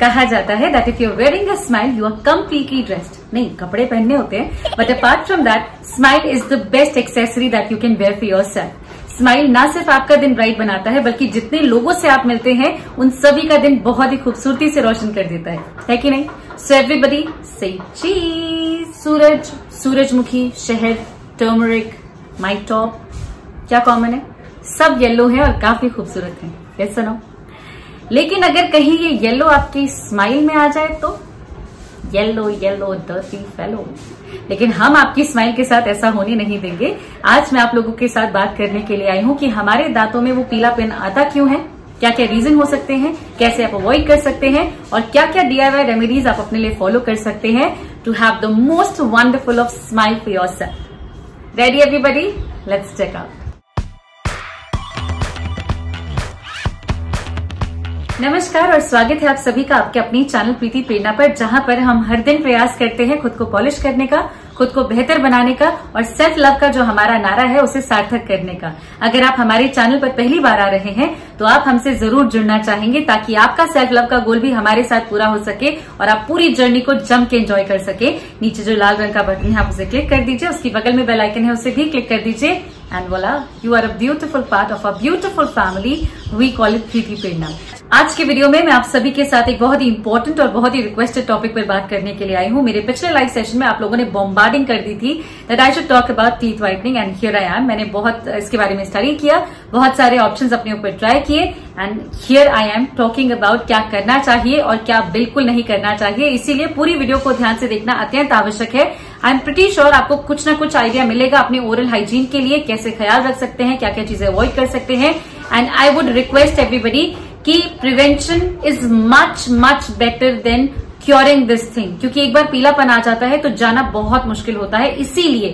कहा जाता है that if you are wearing a smile you are completely dressed. नहीं, कपड़े पहनने होते हैं, but apart from that smile is the best accessory that you can wear for yourself. Smile ना सिर्फ आपका दिन ब्राइट बनाता है बल्कि जितने लोगों से आप मिलते हैं उन सभी का दिन बहुत ही खूबसूरती से रोशन कर देता है कि नहीं? सो एवरीबडी से चीज। सूरज, सूरजमुखी, शहद, टर्मरिक, माई टॉप, क्या कॉमन है? सब येलो है और काफी खूबसूरत है, यस और नो? लेकिन अगर कहीं ये येलो आपकी स्माइल में आ जाए तो येलो येलो डर्टी फेलो। लेकिन हम आपकी स्माइल के साथ ऐसा होने नहीं देंगे। आज मैं आप लोगों के साथ बात करने के लिए आई हूं कि हमारे दांतों में वो पीलापन आता क्यों है, क्या क्या रीजन हो सकते हैं, कैसे आप अवॉइड कर सकते हैं और क्या क्या DIY रेमेडीज आप अपने लिए फॉलो कर सकते हैं to have the most wonderful of smile for yourself. Ready everybody, let's check out. नमस्कार और स्वागत है आप सभी का आपके अपने चैनल प्रीति प्रेरणा पर, जहां पर हम हर दिन प्रयास करते हैं खुद को पॉलिश करने का, खुद को बेहतर बनाने का और सेल्फ लव का जो हमारा नारा है उसे सार्थक करने का। अगर आप हमारे चैनल पर पहली बार आ रहे हैं तो आप हमसे जरूर जुड़ना चाहेंगे ताकि आपका सेल्फ लव का गोल भी हमारे साथ पूरा हो सके और आप पूरी जर्नी को जम के एंजॉय कर सके। नीचे जो लाल रंग का बटन है आप उसे क्लिक कर दीजिए, उसके बगल में बेल आइकन है उसे भी क्लिक कर दीजिए and voila you are a beautiful part of a beautiful family we call it Preeti Prerna. आज के वीडियो में मैं आप सभी के साथ एक बहुत ही इंपॉर्टेंट और बहुत ही रिक्वेस्टेड टॉपिक पर बात करने के लिए आई हूं। मेरे पिछले लाइव सेशन में आप लोगों ने बॉम्बार्डिंग कर दी थी that I should talk about teeth whitening and here I am. मैंने बहुत इसके बारे में स्टडी किया, बहुत सारे ऑप्शंस अपने ऊपर ट्राई किए and here I am talking about क्या करना चाहिए और क्या बिल्कुल नहीं करना चाहिए। इसीलिए पूरी वीडियो को ध्यान से देखना अत्यंत आवश्यक है। आई एम प्रीटी श्योर आपको कुछ ना कुछ आइडिया मिलेगा अपने ओरल हाइजीन के लिए कैसे ख्याल रख सकते हैं, क्या क्या चीजें अवॉइड कर सकते हैं। And I would request everybody कि prevention is much much better than curing this thing, क्योंकि एक बार पीलापन आ जाता है तो जाना बहुत मुश्किल होता है। इसीलिए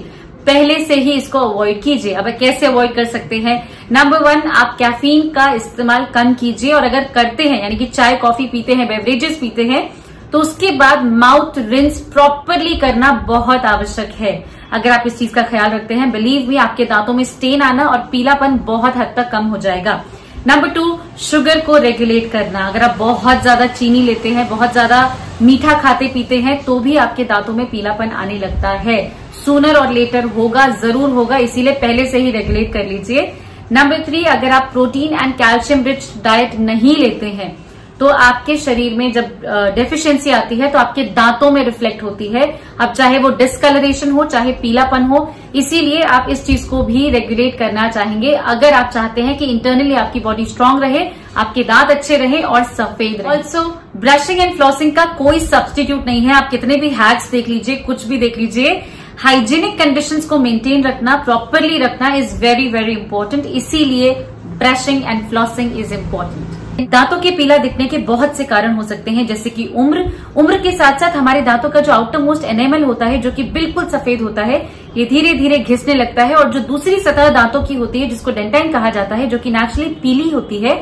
पहले से ही इसको अवॉइड कीजिए। अब कैसे अवॉइड कर सकते हैं? नंबर वन, आप कैफीन का इस्तेमाल कम कीजिए और अगर करते हैं यानी कि चाय कॉफी पीते हैं, बेवरेजेस पीते हैं, तो उसके बाद माउथ रिंस प्रॉपरली करना बहुत आवश्यक है। अगर आप इस चीज का ख्याल रखते हैं बिलीव मी आपके दांतों में स्टेन आना और पीलापन बहुत हद तक कम हो जाएगा। नंबर टू, शुगर को रेगुलेट करना। अगर आप बहुत ज्यादा चीनी लेते हैं, बहुत ज्यादा मीठा खाते पीते हैं तो भी आपके दांतों में पीलापन आने लगता है। सूनर और लेटर होगा, जरूर होगा, इसीलिए पहले से ही रेगुलेट कर लीजिए। नंबर थ्री, अगर आप protein and calcium rich diet नहीं लेते हैं तो आपके शरीर में जब डेफिशिएंसी आती है तो आपके दांतों में रिफ्लेक्ट होती है, अब चाहे वो डिसकलरेशन हो चाहे पीलापन हो। इसीलिए आप इस चीज को भी रेगुलेट करना चाहेंगे अगर आप चाहते हैं कि इंटरनली आपकी बॉडी स्ट्रांग रहे, आपके दांत अच्छे रहे और सफेद रहे। ऑल्सो ब्रशिंग एंड फ्लॉसिंग का कोई सब्स्टिट्यूट नहीं है। आप कितने भी हैक्स देख लीजिए, कुछ भी देख लीजिए, हाइजीनिक कंडीशंस को मेंटेन रखना, प्रॉपरली रखना इज वेरी वेरी इंपॉर्टेंट। इसीलिए brushing and flossing is important. दांतों के पीला दिखने के बहुत से कारण हो सकते हैं जैसे कि उम्र के साथ साथ हमारे दांतों का जो आउटर मोस्ट एनेमल होता है जो कि बिल्कुल सफेद होता है ये धीरे धीरे घिसने लगता है और जो दूसरी सतह दांतों की होती है जिसको डेंटाइन कहा जाता है जो कि नेचुरली पीली होती है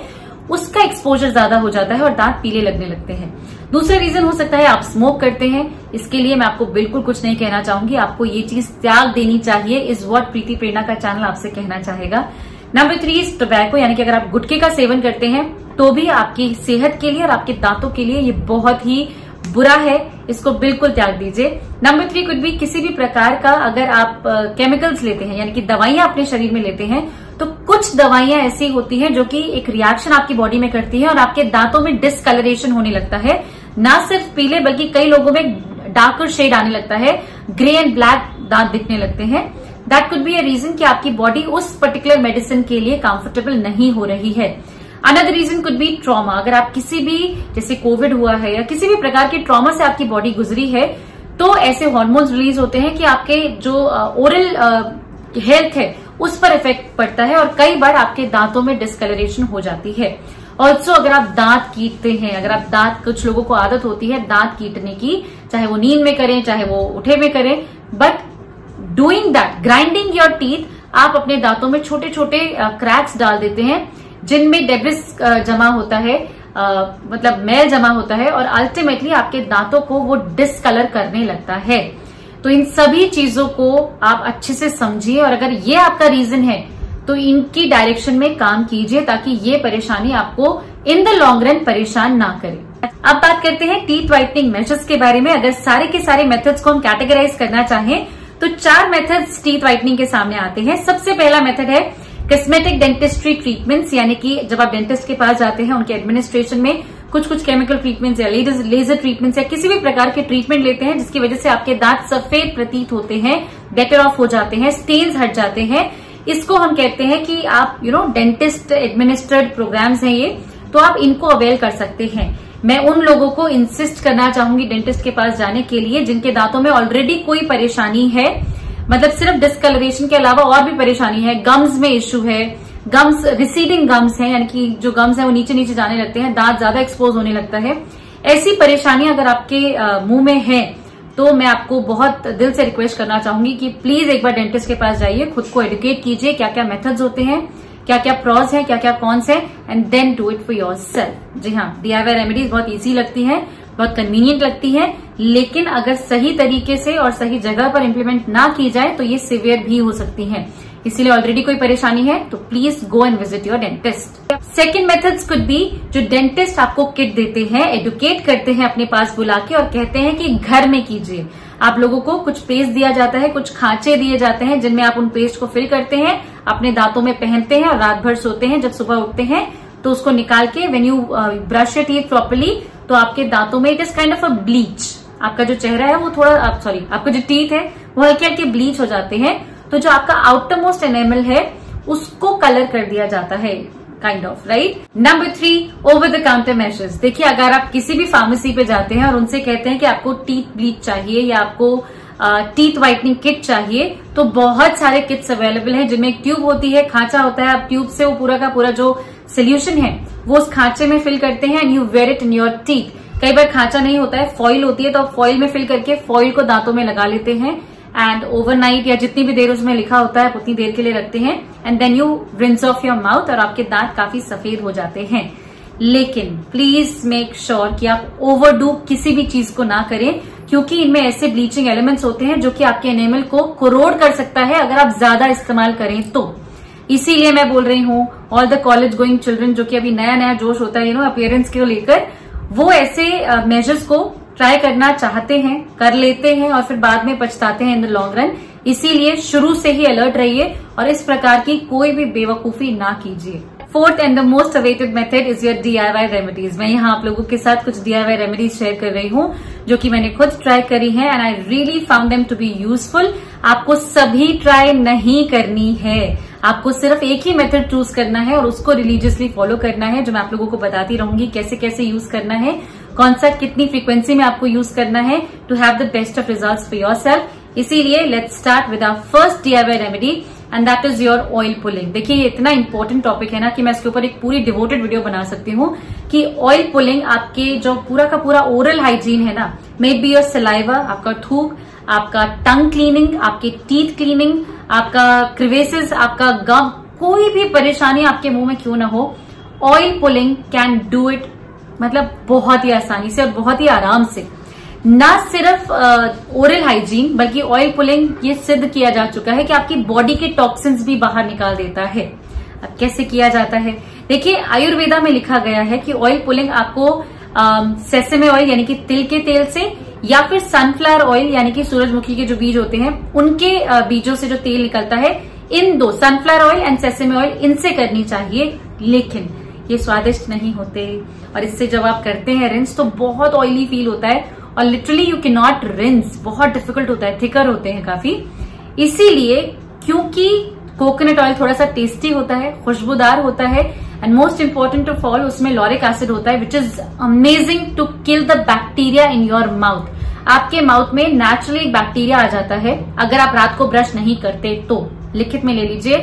उसका एक्सपोजर ज्यादा हो जाता है और दांत पीले लगने लगते हैं। दूसरा रीजन हो सकता है आप स्मोक करते हैं। इसके लिए मैं आपको बिल्कुल कुछ नहीं कहना चाहूंगी, आपको ये चीज त्याग देनी चाहिए इज व्हाट प्रीति प्रेरणा का चैनल आपसे कहना चाहेगा। नंबर थ्री इज टोबैको, यानी कि अगर आप गुटखे का सेवन करते हैं तो भी आपकी सेहत के लिए और आपके दांतों के लिए ये बहुत ही बुरा है, इसको बिल्कुल त्याग दीजिए। नंबर थ्री कुछ भी किसी भी प्रकार का अगर आप केमिकल्स लेते हैं यानी कि दवाइयां अपने शरीर में लेते हैं तो कुछ दवाइयां ऐसी होती हैं जो कि एक रिएक्शन आपकी बॉडी में करती है और आपके दांतों में डिसकलरेशन होने लगता है। ना सिर्फ पीले बल्कि कई लोगों में डार्कर शेड आने लगता है, ग्रे एंड ब्लैक दांत दिखने लगते हैं। That could be a reason कि आपकी बॉडी उस पर्टिकुलर मेडिसिन के लिए कंफर्टेबल नहीं हो रही है। Another reason could be trauma. अगर आप किसी भी जैसे कोविड हुआ है या किसी भी प्रकार के ट्रॉमा से आपकी बॉडी गुजरी है तो ऐसे हॉर्मोन्स रिलीज होते हैं कि आपके जो ओरल हेल्थ है उस पर इफेक्ट पड़ता है और कई बार आपके दांतों में डिसकलरेशन हो जाती है। ऑल्सो अगर आप दांत कीटते हैं, अगर आप दांत, कुछ लोगों को आदत होती है दांत कीटने की, चाहे वो नींद में करें चाहे वो उठे में करें, but doing that grinding your teeth आप अपने दांतों में छोटे छोटे क्रैक्स डाल देते हैं जिनमें डेब्रिस जमा होता है, मतलब मैल जमा होता है और अल्टीमेटली आपके दांतों को वो डिसकलर करने लगता है। तो इन सभी चीजों को आप अच्छे से समझिए और अगर ये आपका रीजन है तो इनकी डायरेक्शन में काम कीजिए ताकि ये परेशानी आपको इन द लॉन्ग रन परेशान ना करे। अब बात करते हैं टीथ व्हाइटनिंग मेथड्स के बारे में। अगर सारे के सारे मेथड्स को हम कैटेगराइज करना चाहें तो चार मेथड्स टीथ व्हाइटनिंग के सामने आते हैं। सबसे पहला मेथड है कॉस्मेटिक डेंटिस्ट्री ट्रीटमेंट्स, यानी कि जब आप डेंटिस्ट के पास जाते हैं उनके एडमिनिस्ट्रेशन में कुछ कुछ केमिकल ट्रीटमेंट्स या लेजर ट्रीटमेंट्स या किसी भी प्रकार के ट्रीटमेंट लेते हैं जिसकी वजह से आपके दांत सफेद प्रतीत होते हैं, बेटर ऑफ हो जाते हैं, स्टेन्स हट जाते हैं। इसको हम कहते हैं कि आप डेंटिस्ट एडमिनिस्ट्रेड प्रोग्राम्स हैं ये, तो आप इनको अवेल कर सकते हैं। मैं उन लोगों को इंसिस्ट करना चाहूंगी डेंटिस्ट के पास जाने के लिए जिनके दांतों में ऑलरेडी कोई परेशानी है, मतलब सिर्फ डिस्कलरेशन के अलावा और भी परेशानी है, गम्स में इश्यू है, गम्स रिसीडिंग गम्स है, यानी कि जो गम्स है वो नीचे नीचे जाने लगते हैं, दांत ज्यादा एक्सपोज होने लगता है। ऐसी परेशानी अगर आपके मुंह में है तो मैं आपको बहुत दिल से रिक्वेस्ट करना चाहूंगी कि प्लीज एक बार डेंटिस्ट के पास जाइए, खुद को एडुकेट कीजिए, क्या क्या मेथड्स होते हैं, क्या क्या प्रॉज हैं, क्या क्या कॉन्स हैं, and then do it for yourself. जी हाँ, DIY रेमेडीज बहुत इजी लगती हैं, बहुत कन्वीनियंट लगती हैं, लेकिन अगर सही तरीके से और सही जगह पर इम्प्लीमेंट ना की जाए तो ये सिवियर भी हो सकती है। इसीलिए ऑलरेडी कोई परेशानी है तो please go and visit your dentist. Second methods could be जो डेंटिस्ट आपको किट देते हैं, एडुकेट करते हैं अपने पास बुला के और कहते हैं कि घर में कीजिए। आप लोगों को कुछ पेस्ट दिया जाता है, कुछ खांचे दिए जाते हैं जिनमें आप उन पेस्ट को फिल करते हैं, अपने दांतों में पहनते हैं और रात भर सोते हैं। जब सुबह उठते हैं तो उसको निकाल के when you brush your teeth properly तो आपके दांतों में it is kind of a bleach. आपका जो चेहरा है वो थोड़ा सॉरी आपका जो टीथ है वो हल्के हल्के ब्लीच हो जाते हैं, तो जो आपका आउटर मोस्ट एनेमल है उसको कलर कर दिया जाता है, kind of right. Number 3 over the counter measures. देखिए, अगर आप किसी भी फार्मेसी पे जाते हैं और उनसे कहते हैं कि आपको टीथ ब्लीच चाहिए या आपको टीथ व्हाइटनिंग किट चाहिए, तो बहुत सारे किट्स अवेलेबल हैं जिनमें एक ट्यूब होती है, खांचा होता है, आप ट्यूब से वो पूरा का पूरा जो सोल्यूशन है वो उस खांचे में फिल करते हैं and you wear it in your teeth. कई बार खांचा नहीं होता है, फॉइल होती है, तो आप फॉइल में फिल करके फॉइल को दांतों में लगा लेते हैं एंड ओवरनाइट या जितनी भी देर उसमें लिखा होता है उतनी देर के लिए रखते हैं and then you rinse off your mouth और आपके दांत काफी सफेद हो जाते हैं। लेकिन प्लीज मेक श्योर कि आप ओवरडू किसी भी चीज को ना करें, क्योंकि इनमें ऐसे ब्लीचिंग एलिमेंट्स होते हैं जो कि आपके एनेमल को कोरोड कर सकता है अगर आप ज्यादा इस्तेमाल करें तो। इसीलिए मैं बोल रही हूँ all the college going children जो कि अभी नया नया जोश होता है अपीयरेंस को लेकर, वो ऐसे मेजर्स को ट्राई करना चाहते हैं, कर लेते हैं और फिर बाद में पछताते हैं इन द लॉन्ग रन। इसीलिए शुरू से ही अलर्ट रहिए और इस प्रकार की कोई भी बेवकूफी ना कीजिए। 4th and the most awaited method is your DIY remedies. मैं यहाँ आप लोगों के साथ कुछ DIY रेमेडीज शेयर कर रही हूँ जो कि मैंने खुद ट्राई करी है and I really found them to be useful. आपको सभी ट्राई नहीं करनी है, आपको सिर्फ एक ही मेथड चूज करना है और उसको रिलीजियसली फॉलो करना है, जो मैं आप लोगों को बताती रहूंगी कैसे कैसे यूज करना है, कौन सा कितनी फ्रीक्वेंसी में आपको यूज करना है to have the best of results for yourself. इसीलिए let's start with our first DIY remedy and that is your oil pulling. देखिए, ये इतना इंपॉर्टेंट टॉपिक है ना कि मैं इसके ऊपर एक पूरी डिवोटेड वीडियो बना सकती हूँ कि ऑयल पुलिंग आपके जो पूरा का पूरा ओरल हाइजीन है ना, मे बी योर सलाइवा, आपका थूक, आपका टंग क्लीनिंग, आपके टीथ क्लीनिंग, आपका क्रिवेसेस, आपका गम, कोई भी परेशानी आपके मुंह में क्यों ना हो, oil pulling can do it, मतलब बहुत ही आसानी से और बहुत ही आराम से। ना सिर्फ ओरल हाइजीन बल्कि ऑयल पुलिंग ये सिद्ध किया जा चुका है कि आपकी बॉडी के टॉक्सिन्स भी बाहर निकाल देता है। अब कैसे किया जाता है, देखिए आयुर्वेदा में लिखा गया है कि ऑयल पुलिंग आपको सेसमे ऑयल यानी कि तिल के तेल से या फिर सनफ्लावर ऑयल यानी कि सूरजमुखी के जो बीज होते हैं उनके बीजों से जो तेल निकलता है, इन दो sunflower oil and sesame oil, इनसे करनी चाहिए। लेकिन ये स्वादिष्ट नहीं होते और इससे जब आप करते हैं रिंस तो बहुत ऑयली फील होता है और literally you can not rinse, बहुत डिफिकल्ट होता है, थिकर होते हैं काफी। इसीलिए क्योंकि कोकोनट ऑयल थोड़ा सा टेस्टी होता है, खुशबूदार होता है and most important of all उसमें लॉरिक एसिड होता है which is amazing to kill the bacteria in your mouth. आपके माउथ में नेचुरली बैक्टीरिया आ जाता है अगर आप रात को ब्रश नहीं करते तो, लिखित में ले लीजिए,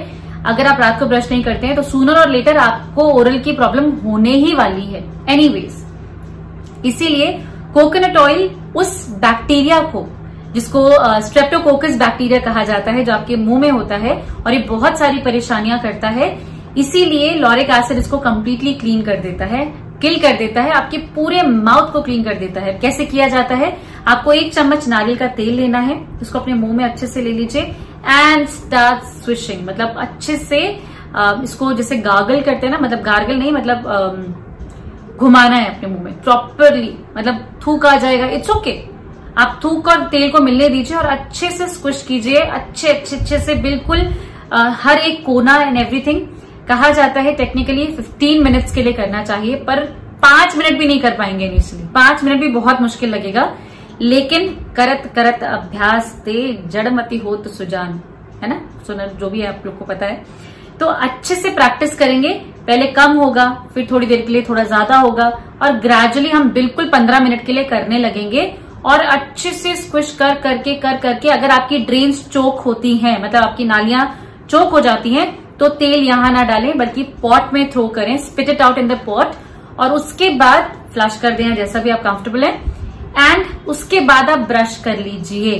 अगर आप रात को ब्रश नहीं करते हैं तो सूनर और लेटर आपको ओरल की प्रॉब्लम होने ही वाली है एनीवेज। इसीलिए कोकोनट ऑयल उस बैक्टीरिया को जिसको स्ट्रेप्टोकोकस बैक्टीरिया कहा जाता है जो आपके मुंह में होता है और ये बहुत सारी परेशानियां करता है, इसीलिए लॉरिक एसिड इसको कंप्लीटली क्लीन कर देता है, किल कर देता है, आपके पूरे माउथ को क्लीन कर देता है। कैसे किया जाता है, आपको 1 चम्मच नारियल का तेल लेना है, इसको अपने मुंह में अच्छे से ले लीजिए एंड स्टार्ट स्विशिंग, मतलब अच्छे से इसको जैसे गार्गल करते हैं ना, मतलब गार्गल नहीं मतलब घुमाना है अपने मुंह में प्रॉपरली, मतलब थूक आ जाएगा, इट्स ओके। आप थूक और तेल को मिलने दीजिए और अच्छे से स्क्विश कीजिए, अच्छे अच्छे अच्छे से बिल्कुल हर एक कोना एंड एवरीथिंग। कहा जाता है टेक्निकली 15 मिनट्स के लिए करना चाहिए, पर 5 मिनट भी नहीं कर पाएंगे इनिशियली, 5 मिनट भी बहुत मुश्किल लगेगा, लेकिन करत करत अभ्यास ते जड़मति हो तो सुजान, है ना, सुना जो भी आप लोग को पता है। तो अच्छे से प्रैक्टिस करेंगे, पहले कम होगा, फिर थोड़ी देर के लिए थोड़ा ज्यादा होगा, और ग्रेजुअली हम बिल्कुल 15 मिनट के लिए करने लगेंगे। और अच्छे से स्क्विश कर करके अगर आपकी ड्रेन्स चोक होती हैं, मतलब आपकी नालियां चोक हो जाती हैं, तो तेल यहां ना डालें बल्कि पॉट में थ्रो करें, spit it out in the pot, और उसके बाद फ्लश कर देना जैसा भी आप कंफर्टेबल है। एंड उसके बाद आप ब्रश कर लीजिए।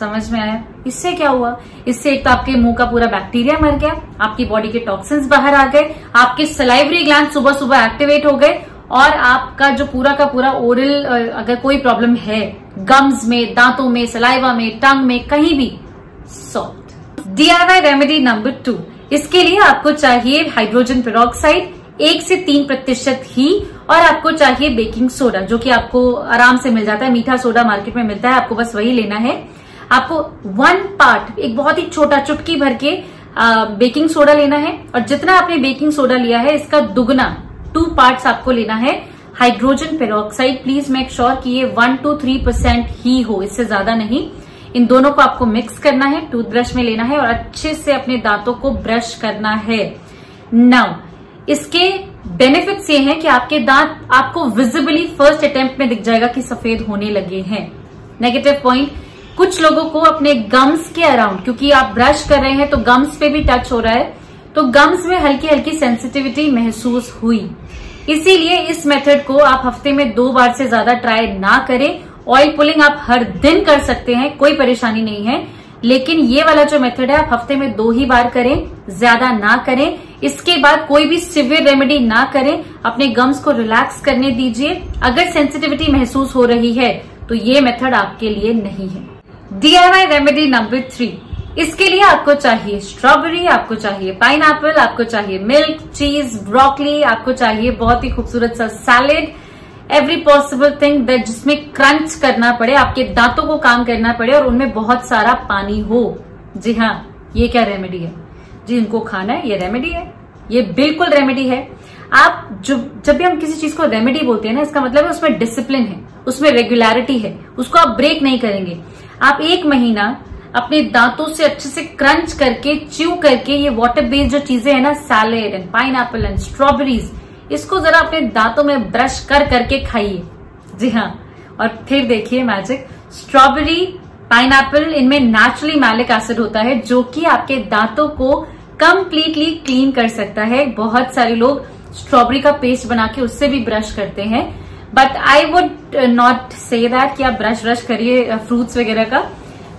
समझ में आया? इससे क्या हुआ? इससे एक तो आपके मुंह का पूरा बैक्टीरिया मर गया, आपकी बॉडी के टॉक्सिन्स बाहर आ गए, आपके सलाइवरी ग्लैंड सुबह सुबह एक्टिवेट हो गए, और आपका जो पूरा का पूरा ओरल, अगर कोई प्रॉब्लम है गम्स में, दांतों में, सलाइवा में, टंग में, कहीं भी, सॉफ्ट। DIY रेमेडी नंबर 2, इसके लिए आपको चाहिए हाइड्रोजन पेरोक्साइड 1 से 3% ही, और आपको चाहिए बेकिंग सोडा, जो कि आपको आराम से मिल जाता है, मीठा सोडा मार्केट में मिलता है, आपको बस वही लेना है। आपको 1 पार्ट, एक बहुत ही छोटा चुटकी भर के बेकिंग सोडा लेना है, और जितना आपने बेकिंग सोडा लिया है इसका दुगना 2 पार्ट्स आपको लेना है hydrogen peroxide. Please make sure कि ये 1 to 3% ही हो, इससे ज्यादा नहीं। इन दोनों को आपको मिक्स करना है, टूथब्रश में लेना है और अच्छे से अपने दांतों को ब्रश करना है। नाउ इसके बेनिफिट्स ये हैं कि आपके दांत आपको विजिबली फर्स्ट अटेम्प्ट में दिख जाएगा कि सफेद होने लगे हैं। नेगेटिव पॉइंट, कुछ लोगों को अपने गम्स के अराउंड, क्योंकि आप ब्रश कर रहे हैं तो गम्स पे भी टच हो रहा है, तो गम्स में हल्की हल्की सेंसिटिविटी महसूस हुई। इसीलिए इस मेथड को आप हफ्ते में 2 बार से ज्यादा ट्राई ना करें। ऑयल पुलिंग आप हर दिन कर सकते हैं, कोई परेशानी नहीं है, लेकिन ये वाला जो मेथड है आप हफ्ते में 2 ही बार करें, ज्यादा ना करें। इसके बाद कोई भी सिवियर रेमेडी ना करें, अपने गम्स को रिलैक्स करने दीजिए। अगर सेंसिटिविटी महसूस हो रही है तो ये मेथड आपके लिए नहीं है। DIY रेमेडी नंबर 3, इसके लिए आपको चाहिए स्ट्रॉबेरी, आपको चाहिए पाइनएप्पल, आपको चाहिए मिल्क, चीज, ब्रोकली, आपको चाहिए बहुत ही खूबसूरत सा salad, every possible thing that जिसमें क्रंच करना पड़े, आपके दांतों को काम करना पड़े और उनमें बहुत सारा पानी हो। जी हाँ, ये क्या रेमेडी है जी, इनको खाना है, ये रेमेडी है, ये बिल्कुल रेमेडी है। आप जब भी हम किसी चीज को रेमेडी बोलते हैं ना, इसका मतलब है उसमें डिसिप्लिन है, उसमें रेगुलरिटी है, उसको आप ब्रेक नहीं करेंगे। आप 1 महीना अपने दांतों से अच्छे से क्रंच करके, च्यू करके, ये वाटर बेस्ड जो चीजें है ना, salad and pineapple and strawberries, इसको जरा अपने दांतों में ब्रश कर करके खाइए। जी हाँ, और फिर देखिए मैजिक। स्ट्रॉबेरी, पाइनएप्पल, इनमें नेचुरली मैलिक एसिड होता है जो कि आपके दांतों को कंप्लीटली क्लीन कर सकता है। बहुत सारे लोग स्ट्रॉबेरी का पेस्ट बना के उससे भी ब्रश करते हैं, but I would not say that कि आप ब्रश करिए फ्रूट्स वगैरह का,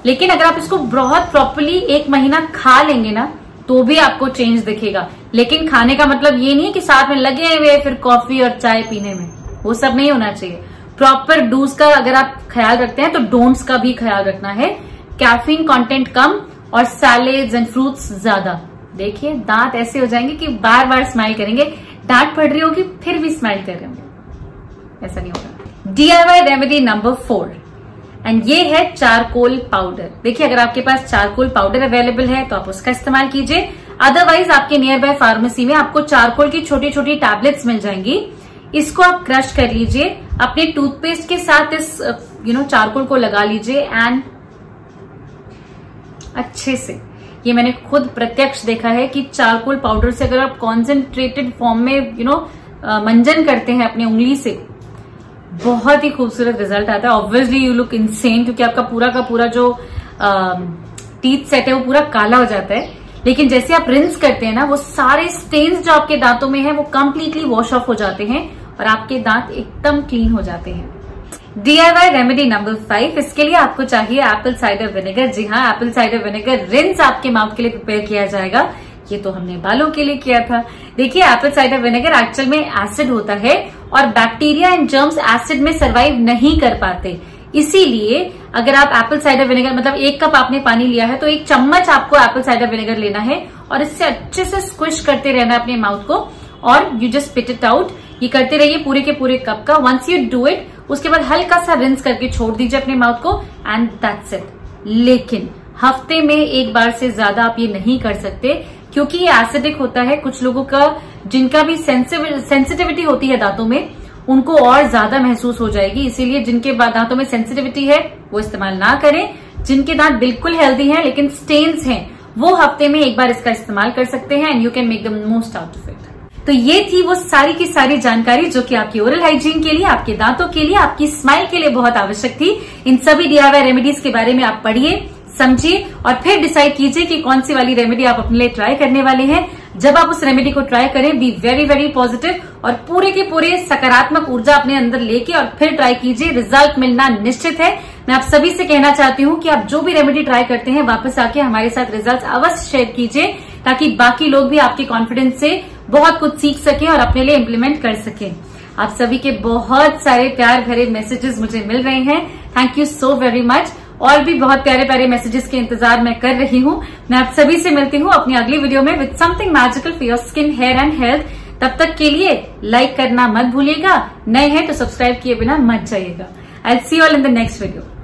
लेकिन अगर आप इसको बहुत प्रॉपरली 1 महीना खा लेंगे ना, तो भी आपको चेंज दिखेगा। लेकिन खाने का मतलब ये नहीं है कि साथ में लगे हुए फिर कॉफी और चाय पीने में, वो सब नहीं होना चाहिए। प्रॉपर डूज का अगर आप ख्याल रखते हैं तो डोंट्स का भी ख्याल रखना है। कैफीन कंटेंट कम और सैलेड्स एंड फ्रूट्स ज्यादा। देखिए दांत ऐसे हो जाएंगे कि बार बार स्माइल करेंगे, दांत पड़ रही होगी फिर भी स्माइल कर रहे होंगे, ऐसा नहीं होगा। DIY रेमेडी नंबर 4, एंड ये है चारकोल पाउडर। देखिए अगर आपके पास चारकोल पाउडर अवेलेबल है तो आप उसका इस्तेमाल कीजिए, अदरवाइज आपके नियर बाय फार्मेसी में आपको चारकोल की छोटी छोटी टैबलेट्स मिल जाएंगी। इसको आप क्रश कर लीजिए, अपने टूथपेस्ट के साथ इस चारकोल को लगा लीजिए एंड अच्छे से। ये मैंने खुद प्रत्यक्ष देखा है कि चारकोल पाउडर से अगर आप कॉन्सेंट्रेटेड फॉर्म में मंजन करते हैं अपनी उंगली से, बहुत ही खूबसूरत रिजल्ट आता है। ऑब्वियसली यू लुक इनसेन, क्योंकि आपका पूरा का पूरा जो टीथ सेट है वो पूरा काला हो जाता है, लेकिन जैसे आप रिंस करते हैं ना, वो सारे स्टेन्स जो आपके दांतों में है वो कंप्लीटली वॉश ऑफ हो जाते हैं और आपके दांत एकदम क्लीन हो जाते हैं। DIY रेमेडी नंबर 5, इसके लिए आपको चाहिए एप्पल साइडर विनेगर। जी हाँ, एप्पल साइडर विनेगर रिंस आपके माउथ के लिए प्रिपेयर किया जाएगा, ये तो हमने बालों के लिए किया था। देखिए एप्पल साइडर विनेगर एक्चुअल में एसिड होता है और बैक्टीरिया एंड जर्म्स एसिड में सरवाइव नहीं कर पाते, इसीलिए अगर आप एप्पल साइडर विनेगर, मतलब 1 कप आपने पानी लिया है तो 1 चम्मच आपको एप्पल साइडर विनेगर लेना है और इससे अच्छे से स्क्विश करते रहना अपने माउथ को, और you just spit it out. ये करते रहिए पूरे के पूरे कप का। वंस यू डू इट, उसके बाद हल्का सा रिंस करके छोड़ दीजिए अपने माउथ को एंड दैट्स इट। लेकिन हफ्ते में एक बार से ज्यादा आप ये नहीं कर सकते क्योंकि ये एसिडिक होता है। कुछ लोगों का जिनका भी सेंसिटिविटी होती है दांतों में, उनको और ज्यादा महसूस हो जाएगी। इसीलिए जिनके दांतों में सेंसिटिविटी है वो इस्तेमाल ना करें। जिनके दांत बिल्कुल हेल्दी हैं लेकिन स्टेन्स हैं, वो हफ्ते में एक बार इसका इस्तेमाल कर सकते हैं and you can make the most out of it. तो ये थी वो सारी की सारी जानकारी जो कि आपकी ओरल हाइजीन के लिए, आपके दांतों के लिए, आपकी स्माइल के लिए बहुत आवश्यक थी। इन सभी DIY रेमेडीज के बारे में आप पढ़िए, समझिए और फिर डिसाइड कीजिए कि कौन सी वाली रेमेडी आप अपने लिए ट्राई करने वाले हैं। जब आप उस रेमेडी को ट्राई करें, बी वेरी वेरी पॉजिटिव और पूरे के पूरे सकारात्मक ऊर्जा अपने अंदर लेके और फिर ट्राई कीजिए। रिजल्ट मिलना निश्चित है। मैं आप सभी से कहना चाहती हूँ कि आप जो भी रेमेडी ट्राई करते हैं वापस आके हमारे साथ रिजल्ट अवश्य शेयर कीजिए ताकि बाकी लोग भी आपके कॉन्फिडेंस से बहुत कुछ सीख सकें और अपने लिए इम्प्लीमेंट कर सकें। आप सभी के बहुत सारे प्यार भरे मैसेजेस मुझे मिल रहे हैं, thank you so very much. और भी बहुत प्यारे प्यारे मैसेजेस के इंतजार मैं कर रही हूँ। मैं आप सभी से मिलती हूँ अपनी अगली वीडियो में with something magical for your skin, hair and health. तब तक के लिए लाइक करना मत भूलिएगा, नए हैं तो सब्सक्राइब किए बिना मत जाइएगा। I will see you all in the next video.